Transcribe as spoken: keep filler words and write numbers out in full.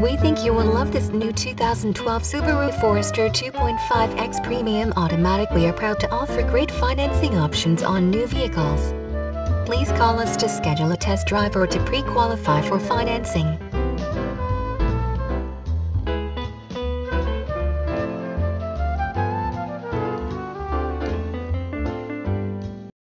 We think you will love this new two thousand twelve Subaru Forester two point five X Premium Automatic. We are proud to offer great financing options on new vehicles. Please call us to schedule a test drive or to pre-qualify for financing.